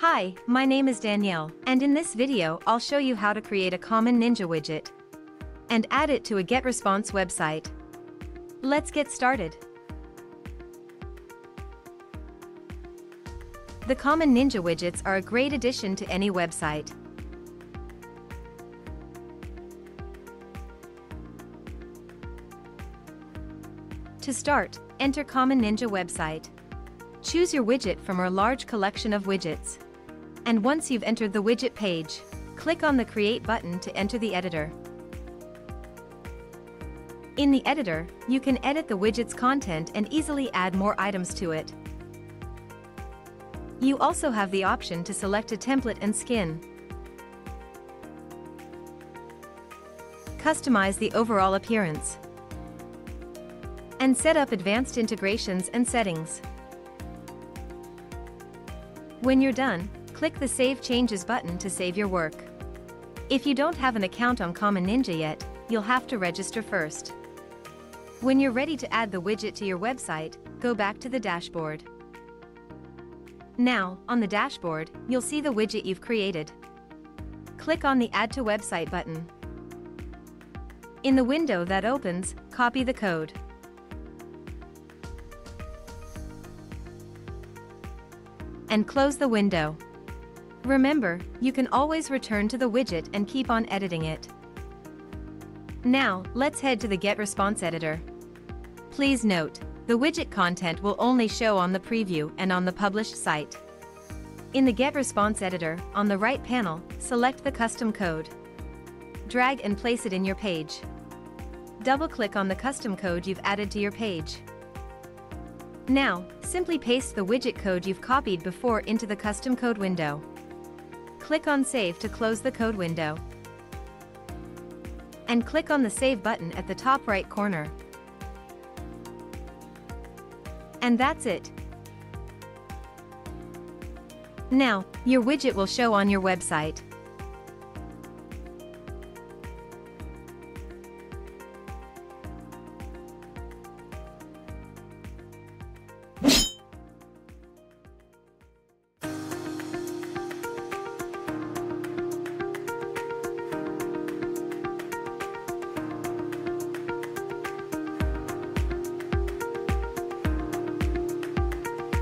Hi, my name is Danielle, and in this video I'll show you how to create a Common Ninja widget and add it to a GetResponse website. Let's get started. The Common Ninja widgets are a great addition to any website. To start, enter Common Ninja website. Choose your widget from our large collection of widgets. And once you've entered the widget page, click on the Create button to enter the editor. In the editor, you can edit the widget's content and easily add more items to it. You also have the option to select a template and skin. Customize the overall appearance. And set up advanced integrations and settings. When you're done, click the Save Changes button to save your work. If you don't have an account on Common Ninja yet, you'll have to register first. When you're ready to add the widget to your website, go back to the dashboard. Now, on the dashboard, you'll see the widget you've created. Click on the Add to Website button. In the window that opens, copy the code. And close the window. Remember, you can always return to the widget and keep on editing it. Now, let's head to the GetResponse editor. Please note, the widget content will only show on the preview and on the published site. In the GetResponse editor, on the right panel, select the custom code. Drag and place it in your page. Double-click on the custom code you've added to your page. Now, simply paste the widget code you've copied before into the custom code window. Click on Save to close the code window. And click on the Save button at the top right corner. And that's it. Now, your widget will show on your website.